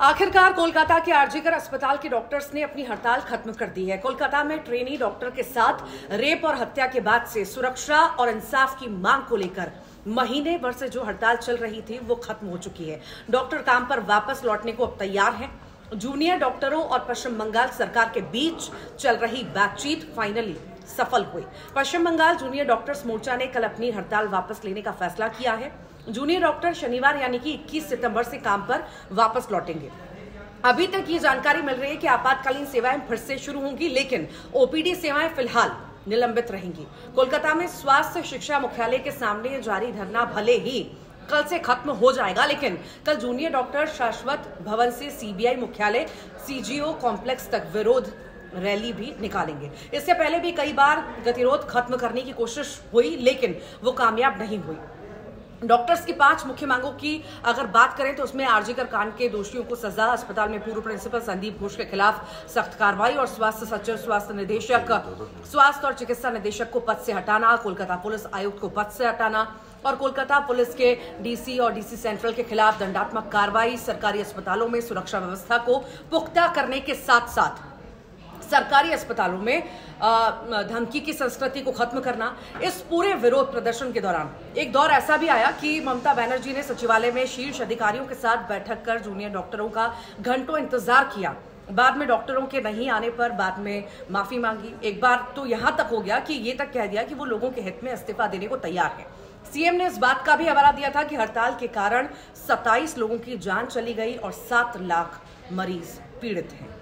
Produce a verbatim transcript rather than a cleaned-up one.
आखिरकार कोलकाता के आरजी कर अस्पताल के डॉक्टर्स ने अपनी हड़ताल खत्म कर दी है। कोलकाता में ट्रेनी डॉक्टर के साथ रेप और हत्या के बाद से सुरक्षा और इंसाफ की मांग को लेकर महीने भर से जो हड़ताल चल रही थी वो खत्म हो चुकी है। डॉक्टर काम पर वापस लौटने को अब तैयार हैं। जूनियर डॉक्टरों और पश्चिम बंगाल सरकार के बीच चल रही बातचीत फाइनली सफल हुई। पश्चिम बंगाल जूनियर डॉक्टर्स मोर्चा ने कल अपनी हड़ताल वापस लेने का फैसला किया है। जूनियर डॉक्टर शनिवार यानी कि इक्कीस सितंबर से काम पर वापस लौटेंगे। अभी तक ये जानकारी मिल रही है कि आपातकालीन सेवाएं फिर से शुरू होंगी, लेकिन ओपीडी सेवाएं फिलहाल निलंबित रहेंगी। कोलकाता में स्वास्थ्य शिक्षा मुख्यालय के सामने जारी धरना भले ही कल से खत्म हो जाएगा, लेकिन कल जूनियर डॉक्टर शाश्वत भवन से सीबीआई मुख्यालय सीजीओ कॉम्प्लेक्स तक विरोध रैली भी निकालेंगे। इससे पहले भी कई बार गतिरोध खत्म करने की कोशिश हुई, लेकिन वो कामयाब नहीं हुई। डॉक्टर्स की पांच मुख्य मांगों की अगर बात करें तो उसमें आरजी कर कांड के दोषियों को सजा, अस्पताल में पूर्व प्रिंसिपल संदीप घोष के खिलाफ सख्त कार्रवाई और स्वास्थ्य सचिव, स्वास्थ्य निदेशक, स्वास्थ्य और चिकित्सा निदेशक को पद से हटाना, कोलकाता पुलिस आयुक्त को पद से हटाना और कोलकाता पुलिस के डीसी और डीसी सेंट्रल के खिलाफ दंडात्मक कार्रवाई, सरकारी अस्पतालों में सुरक्षा व्यवस्था को पुख्ता करने के साथ साथ सरकारी अस्पतालों में धमकी की संस्कृति को खत्म करना। इस पूरे विरोध प्रदर्शन के दौरान एक दौर ऐसा भी आया कि ममता बैनर्जी ने सचिवालय में शीर्ष अधिकारियों के साथ बैठक कर जूनियर डॉक्टरों का घंटों इंतजार किया। बाद में डॉक्टरों के नहीं आने पर बाद में माफी मांगी। एक बार तो यहां तक हो गया कि ये तक कह दिया कि वो लोगों के हित में इस्तीफा देने को तैयार है। सीएम ने इस बात का भी हवाला दिया था कि हड़ताल के कारण सत्ताईस लोगों की जान चली गई और सात लाख मरीज पीड़ित हैं।